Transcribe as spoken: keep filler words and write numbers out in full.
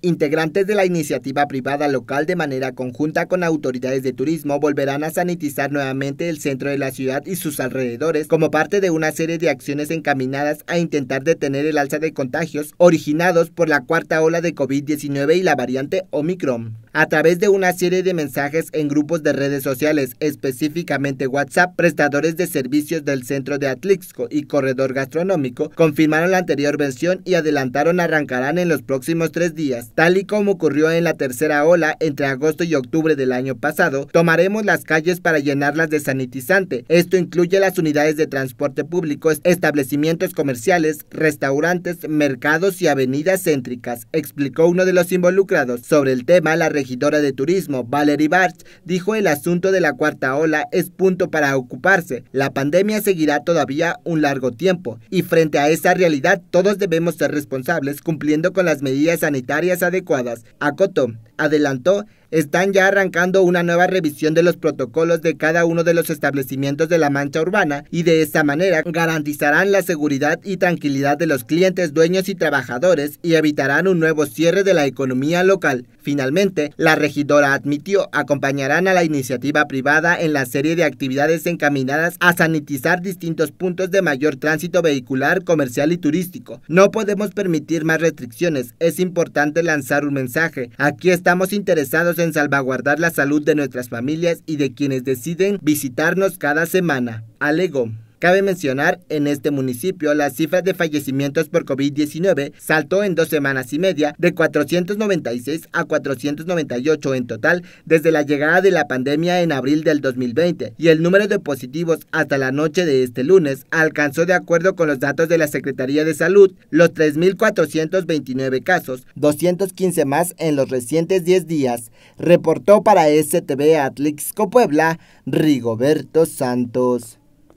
Integrantes de la iniciativa privada local de manera conjunta con autoridades de turismo volverán a sanitizar nuevamente el centro de la ciudad y sus alrededores como parte de una serie de acciones encaminadas a intentar detener el alza de contagios originados por la cuarta ola de COVID diecinueve y la variante Ómicron. A través de una serie de mensajes en grupos de redes sociales, específicamente WhatsApp, prestadores de servicios del centro de Atlixco y Corredor Gastronómico confirmaron la anterior versión y adelantaron arrancarán en los próximos tres días. Tal y como ocurrió en la tercera ola entre agosto y octubre del año pasado, tomaremos las calles para llenarlas de sanitizante. Esto incluye las unidades de transporte público, establecimientos comerciales, restaurantes, mercados y avenidas céntricas, explicó uno de los involucrados. Sobre el tema, la regidora de turismo, Valerie Bartz, dijo: el asunto de la cuarta ola es punto para ocuparse. La pandemia seguirá todavía un largo tiempo y frente a esa realidad todos debemos ser responsables cumpliendo con las medidas sanitarias adecuadas. Acotó, adelantó, están ya arrancando una nueva revisión de los protocolos de cada uno de los establecimientos de la mancha urbana y de esta manera garantizarán la seguridad y tranquilidad de los clientes, dueños y trabajadores y evitarán un nuevo cierre de la economía local. Finalmente, la regidora admitió, acompañarán a la iniciativa privada en la serie de actividades encaminadas a sanitizar distintos puntos de mayor tránsito vehicular, comercial y turístico. No podemos permitir más restricciones, es importante lanzar un mensaje. Aquí estamos interesados en salvaguardar la salud de nuestras familias y de quienes deciden visitarnos cada semana, alegó. Cabe mencionar, en este municipio, las cifras de fallecimientos por COVID diecinueve saltó en dos semanas y media de cuatrocientos noventa y seis a cuatrocientos noventa y ocho en total desde la llegada de la pandemia en abril del dos mil veinte y el número de positivos hasta la noche de este lunes alcanzó, de acuerdo con los datos de la Secretaría de Salud, los tres mil cuatrocientos veintinueve casos, doscientos quince más en los recientes diez días. Reportó para S T V Atlixco Puebla, Rigoberto Santos.